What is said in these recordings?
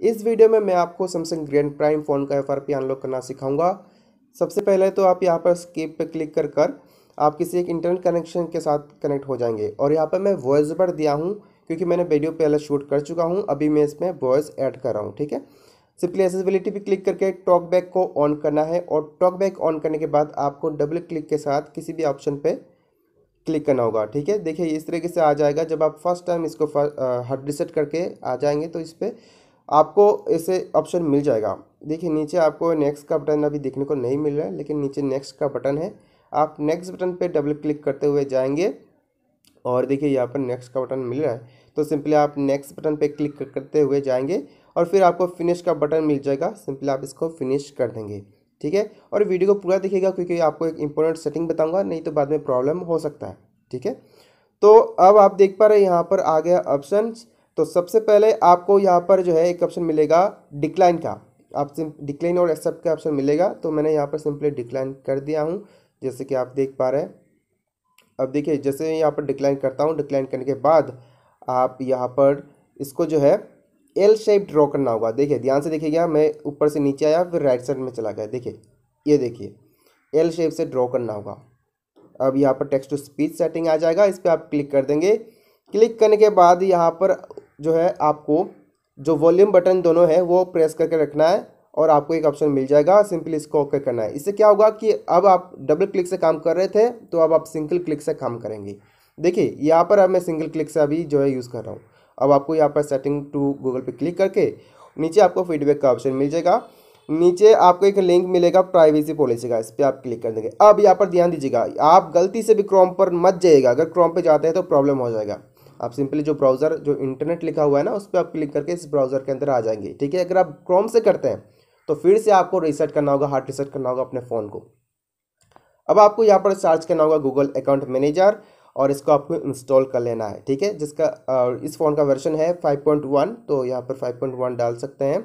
इस वीडियो में मैं आपको Samsung Grand Prime फ़ोन का FRP अनलॉक करना सिखाऊंगा। सबसे पहले तो आप यहाँ पर स्किप पर क्लिक कर आप किसी एक इंटरनेट कनेक्शन के साथ कनेक्ट हो जाएंगे। और यहाँ पर मैं वॉइस ओवर दिया हूँ क्योंकि मैंने वीडियो पहले शूट कर चुका हूँ, अभी मैं इसमें वॉइस ऐड कर रहा हूँ। ठीक है, सिंपली एसेसिबिलिटी पे क्लिक करके टॉकबैक को ऑन करना है और टॉकबैक ऑन करने के बाद आपको डबल क्लिक के साथ किसी भी ऑप्शन पे क्लिक करना होगा। ठीक है, देखिए इस तरीके से आ जाएगा। जब आप फर्स्ट टाइम इसको हार्ड रिसेट करके आ जाएंगे तो इस पर आपको ऐसे ऑप्शन मिल जाएगा। देखिए नीचे आपको नेक्स्ट का बटन अभी देखने को नहीं मिल रहा है, लेकिन नीचे नेक्स्ट का बटन है। आप नेक्स्ट बटन पर डबल क्लिक करते हुए जाएंगे और देखिए यहाँ पर नेक्स्ट का बटन मिल रहा है, तो सिंपली आप नेक्स्ट बटन पे क्लिक करते हुए जाएंगे और फिर आपको फिनिश का बटन मिल जाएगा। सिंपली आप इसको फिनिश कर देंगे। ठीक है, और वीडियो को पूरा देखिएगा क्योंकि आपको एक इंपॉर्टेंट सेटिंग बताऊंगा, नहीं तो बाद में प्रॉब्लम हो सकता है। ठीक है, तो अब आप देख पा रहे हैं यहाँ पर आ गया ऑप्शन। तो सबसे पहले आपको यहाँ पर जो है एक ऑप्शन मिलेगा डिक्लाइन का, आप डिक्लाइन और एक्सेप्ट का ऑप्शन मिलेगा। तो मैंने यहाँ पर सिंपली डिक्लाइन कर दिया हूँ, जैसे कि आप देख पा रहे हैं। अब देखिए जैसे यहाँ पर डिक्लाइन करता हूँ, डिक्लाइन करने के बाद आप यहाँ पर इसको जो है एल शेप ड्रॉ करना होगा। देखिए ध्यान से देखिएगा, मैं ऊपर से नीचे आया फिर राइट साइड में चला गया। देखिए ये देखिए एल शेप से ड्रॉ करना होगा। अब यहाँ पर टेक्स्ट टू स्पीच सेटिंग आ जाएगा, इस पर आप क्लिक कर देंगे। क्लिक करने के बाद यहाँ पर जो है आपको जो वॉल्यूम बटन दोनों है वो प्रेस करके रखना है और आपको एक ऑप्शन मिल जाएगा, सिंपली इसको ओके करना है। इससे क्या होगा कि अब आप डबल क्लिक से काम कर रहे थे तो अब आप सिंगल क्लिक से काम करेंगे। देखिए यहाँ पर अब मैं सिंगल क्लिक से अभी जो है यूज़ कर रहा हूँ। अब आपको यहाँ पर सेटिंग टू गूगल पे क्लिक करके नीचे आपको फीडबैक का ऑप्शन मिल जाएगा। नीचे आपको एक लिंक मिलेगा प्राइवेसी पॉलिसी का, इस पर आप क्लिक कर देंगे। अब यहाँ पर ध्यान दीजिएगा, आप गलती से भी क्रोम पर मत जाइएगा, अगर क्रोम पर जाते हैं तो प्रॉब्लम हो जाएगा। आप सिंपली जो ब्राउज़र जो इंटरनेट लिखा हुआ है ना, उस पर आप क्लिक करके इस ब्राउज़र के अंदर आ जाएंगे। ठीक है, अगर आप क्रोम से करते हैं तो फिर से आपको रीसेट करना होगा, हार्ड रीसेट करना होगा अपने फ़ोन को। अब आपको यहाँ पर सर्च करना होगा गूगल अकाउंट मैनेजर और इसको आपको इंस्टॉल कर लेना है। ठीक है, जिसका इस फ़ोन का वर्जन है 5.1, तो यहाँ पर 5.1 डाल सकते हैं।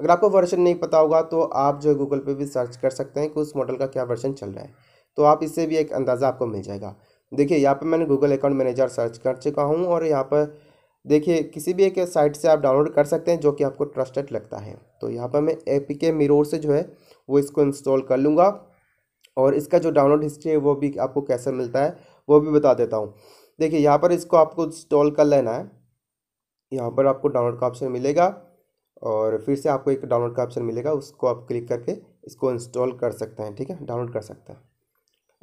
अगर आपको वर्जन नहीं पता होगा तो आप जो है गूगल पे भी सर्च कर सकते हैं कि उस मॉडल का क्या वर्जन चल रहा है, तो आप इससे भी एक अंदाज़ा आपको मिल जाएगा। देखिए यहाँ पर मैंने गूगल अकाउंट मैनेजर सर्च कर चुका हूँ और यहाँ पर देखिए किसी भी एक साइट से आप डाउनलोड कर सकते हैं जो कि आपको ट्रस्टेड लगता है। तो यहाँ पर मैं APK मिरर से जो है वो इसको इंस्टॉल कर लूँगा और इसका जो डाउनलोड हिस्ट्री है वो भी आपको कैसे मिलता है वो भी बता देता हूँ। देखिए यहाँ पर इसको आपको इंस्टॉल कर लेना है, यहाँ पर आपको डाउनलोड का ऑप्शन मिलेगा और फिर से आपको एक डाउनलोड का ऑप्शन मिलेगा, उसको आप क्लिक करके इसको इंस्टॉल कर सकते हैं। ठीक है, डाउनलोड कर सकते हैं।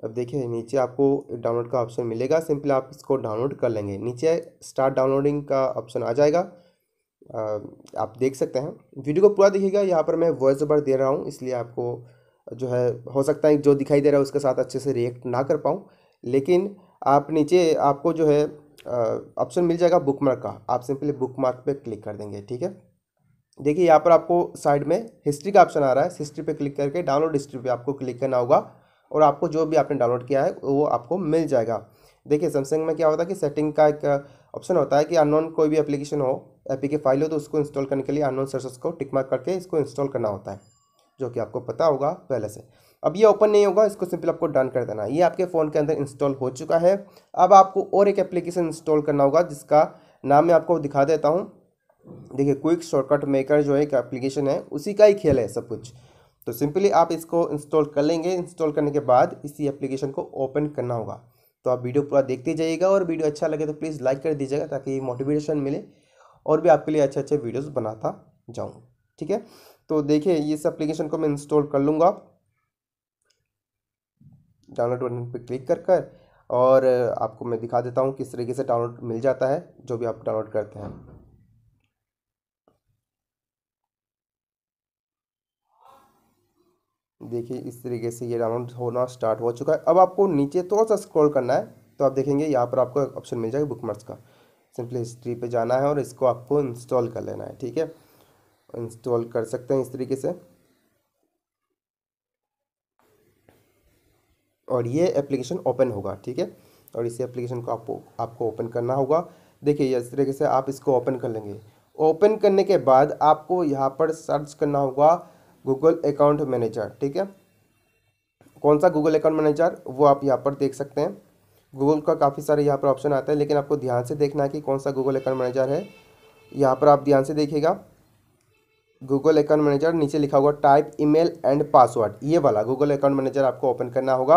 अब देखिए नीचे आपको डाउनलोड का ऑप्शन मिलेगा, सिंपली आप इसको डाउनलोड कर लेंगे। नीचे स्टार्ट डाउनलोडिंग का ऑप्शन आ जाएगा, आप देख सकते हैं। वीडियो को पूरा देखिएगा, यहाँ पर मैं वॉइस ओवर दे रहा हूँ इसलिए आपको जो है हो सकता है जो दिखाई दे रहा है उसके साथ अच्छे से रिएक्ट ना कर पाऊँ, लेकिन आप नीचे आपको जो है ऑप्शन मिल जाएगा बुकमार्क का, आप सिंपली बुकमार्क पे क्लिक कर देंगे। ठीक है, देखिए यहाँ पर आपको साइड में हिस्ट्री का ऑप्शन आ रहा है, हिस्ट्री पे क्लिक करके डाउनलोड हिस्ट्री पे आपको क्लिक करना होगा और आपको जो भी आपने डाउनलोड किया है वो आपको मिल जाएगा। देखिए सैमसंग में क्या होता है कि सेटिंग का एक ऑप्शन होता है कि अननोन कोई भी एप्लीकेशन हो, एपीके फाइल हो, तो उसको इंस्टॉल करने के लिए अननोन सर्विसेज को टिक मार्क करके इसको इंस्टॉल करना होता है, जो कि आपको पता होगा पहले से। अब ये ओपन नहीं होगा, इसको सिंपल आपको डन कर देना है। ये आपके फ़ोन के अंदर इंस्टॉल हो चुका है। अब आपको और एक एप्लीकेशन इंस्टॉल करना होगा जिसका नाम मैं आपको दिखा देता हूँ। देखिए क्विक शॉर्टकट मेकर जो एक एप्लीकेशन है उसी का ही खेल है सब कुछ। तो सिंपली आप इसको इंस्टॉल कर लेंगे। इंस्टॉल करने के बाद इसी एप्लीकेशन को ओपन करना होगा। तो आप वीडियो पूरा देखते जाइएगा और वीडियो अच्छा लगे तो प्लीज़ लाइक कर दीजिएगा ताकि मोटिवेशन मिले और भी आपके लिए अच्छे अच्छे वीडियोस बनाता जाऊँ। ठीक है, तो देखिए इस एप्लीकेशन को मैं इंस्टॉल कर लूँगा, डाउनलोड बटन पर क्लिक कर और आपको मैं दिखा देता हूँ किस तरीके से डाउनलोड मिल जाता है जो भी आप डाउनलोड करते हैं। देखिए इस तरीके से ये डाउनलोड होना स्टार्ट हो चुका है। अब आपको नीचे थोड़ा सा स्क्रॉल करना है तो आप देखेंगे यहाँ पर आपको एक ऑप्शन मिल जाएगा बुकमार्क्स का, सिंपली हिस्ट्री पे जाना है और इसको आपको इंस्टॉल कर लेना है। ठीक है, इंस्टॉल कर सकते हैं इस तरीके से। और ये एप्लीकेशन ओपन होगा। ठीक है, और इसी एप्लीकेशन को आपको ओपन करना होगा। देखिए इस तरीके से आप इसको ओपन कर लेंगे। ओपन करने के बाद आपको यहाँ पर सर्च करना होगा गूगल अकाउंट मैनेजर। ठीक है, कौन सा गूगल अकाउंट मैनेजर वो आप यहाँ पर देख सकते हैं। गूगल का काफ़ी सारे यहाँ पर ऑप्शन आता है, लेकिन आपको ध्यान से देखना है कि कौन सा गूगल अकाउंट मैनेजर है। यहाँ पर आप ध्यान से देखिएगा, गूगल अकाउंट मैनेजर नीचे लिखा होगा टाइप ईमेल एंड पासवर्ड, ये वाला गूगल अकाउंट मैनेजर आपको ओपन करना होगा।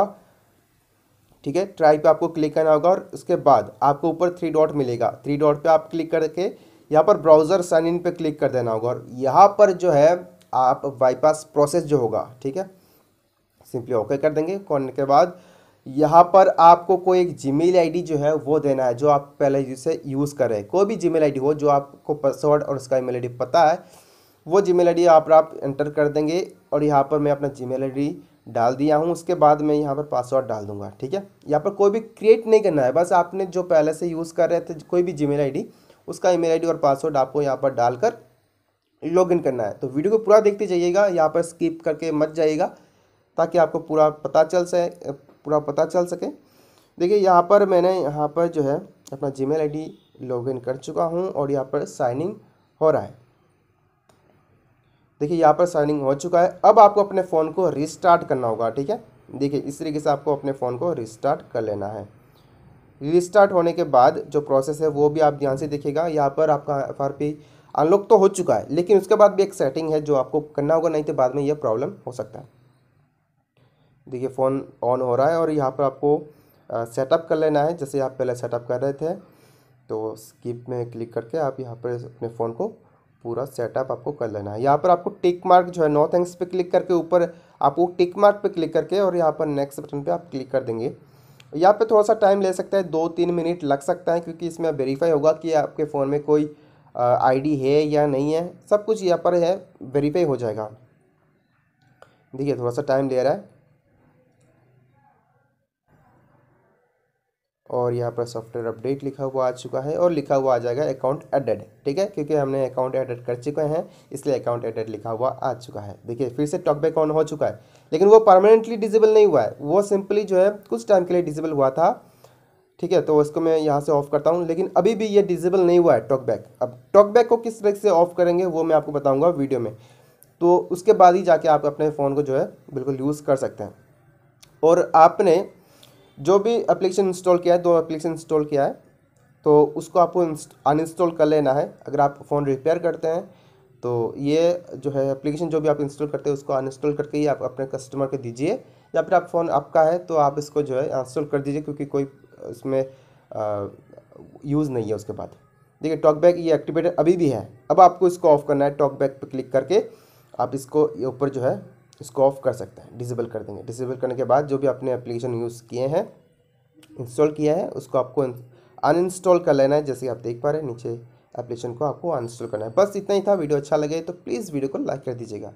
ठीक है, ट्राई पे आपको क्लिक करना होगा और उसके बाद आपको ऊपर थ्री डॉट मिलेगा, थ्री डॉट पे आप क्लिक करके यहाँ पर ब्राउज़र साइन इन पे क्लिक कर देना होगा और यहाँ पर जो है आप बाईपास प्रोसेस जो होगा, ठीक है, सिंपली ओके कर देंगे। करने के बाद यहाँ पर आपको कोई एक जीमेल आईडी जो है वो देना है जो आप पहले जिसे यूज़ कर रहे हैं, कोई भी जीमेल आईडी हो जो आपको पासवर्ड और उसका ईमेल आईडी पता है, वो जीमेल आईडी यहाँ पर आप एंटर कर देंगे और यहाँ पर मैं अपना जीमेल आईडी डाल दिया हूँ। उसके बाद मैं यहाँ पर पासवर्ड डाल दूंगा। ठीक है, यहाँ पर कोई भी क्रिएट नहीं करना है, बस आपने जो पहले से यूज़ कर रहे थे कोई भी जीमेल आईडी, उसका ईमेल आईडी और पासवर्ड आपको यहाँ पर डालकर लॉगिन करना है। तो वीडियो को पूरा देखते जाइएगा, यहाँ पर स्किप करके मत जाइएगा ताकि आपको पूरा पता चल सके। देखिए यहाँ पर मैंने यहाँ पर जो है अपना जीमेल आईडी लॉगिन कर चुका हूँ और यहाँ पर साइन इन हो रहा है। देखिए यहाँ पर साइनिंग हो चुका है। अब आपको अपने फ़ोन को रिस्टार्ट करना होगा। ठीक है, देखिए इस तरीके से आपको अपने फ़ोन को रिस्टार्ट कर लेना है। रिस्टार्ट होने के बाद जो प्रोसेस है वो भी आप ध्यान से देखिएगा। यहाँ पर आपका एफआरपी अनलॉक तो हो चुका है, लेकिन उसके बाद भी एक सेटिंग है जो आपको करना होगा, नहीं तो बाद में यह प्रॉब्लम हो सकता है। देखिए फ़ोन ऑन हो रहा है और यहाँ पर आपको सेटअप कर लेना है जैसे आप पहले सेटअप कर रहे थे। तो स्किप में क्लिक करके आप यहाँ पर अपने फ़ोन को पूरा सेटअप आपको कर लेना है। यहाँ पर आपको टिक मार्क जो है नो थैंक्स पे क्लिक करके ऊपर आपको टिक मार्क पे क्लिक करके और यहाँ पर नेक्स्ट बटन पे आप क्लिक कर देंगे। यहाँ पे थोड़ा सा टाइम ले सकता है, 2-3 मिनट लग सकता है, क्योंकि इसमें वेरीफाई होगा कि आपके फ़ोन में कोई आईडी है या नहीं है, सब कुछ यहाँ पर है, वेरीफाई हो जाएगा। देखिए थोड़ा सा टाइम ले रहा है और यहाँ पर सॉफ्टवेयर अपडेट लिखा हुआ आ चुका है और लिखा हुआ आ जाएगा अकाउंट एडेड। ठीक है, क्योंकि हमने अकाउंट एडेड कर चुके हैं इसलिए अकाउंट एडेड लिखा हुआ आ चुका है। देखिए फिर से टॉकबैक ऑन हो चुका है, लेकिन वो परमानेंटली डिसेबल नहीं हुआ है, वो सिंपली जो है कुछ टाइम के लिए डिसेबल हुआ था। ठीक है, तो इसको मैं यहाँ से ऑफ़ करता हूँ, लेकिन अभी भी ये डिसेबल नहीं हुआ है टॉकबैक। अब टॉकबैक को किस तरह से ऑफ करेंगे वो मैं आपको बताऊँगा वीडियो में, तो उसके बाद ही जाके आप अपने फ़ोन को जो है बिल्कुल यूज़ कर सकते हैं। और आपने जो भी एप्लीकेशन इंस्टॉल किया है, 2 एप्लीकेशन इंस्टॉल किया है, तो उसको आपको अनइंस्टॉल कर लेना है। अगर आप फ़ोन रिपेयर करते हैं तो ये जो है एप्लीकेशन जो भी आप इंस्टॉल करते हैं उसको अनइंस्टॉल करके ही आप अपने कस्टमर को दीजिए, या फिर आप फ़ोन आपका है तो आप इसको जो है इंस्टॉल कर दीजिए, क्योंकि कोई इसमें यूज़ नहीं है। उसके बाद देखिए टॉकबैक ये एक्टिवेटेड अभी भी है। अब आपको इसको ऑफ़ करना है, टॉकबैक पर क्लिक करके आप इसको ऊपर जो है इसको ऑफ़ कर सकते हैं, डिसेबल कर देंगे। डिसेबल करने के बाद जो भी आपने एप्लीकेशन यूज़ किए हैं, इंस्टॉल किया है, उसको आपको अनइंस्टॉल कर लेना है। जैसे आप देख पा रहे हैं नीचे एप्लीकेशन को आपको अनइंस्टॉल करना है। बस इतना ही था। वीडियो अच्छा लगे तो प्लीज़ वीडियो को लाइक कर दीजिएगा।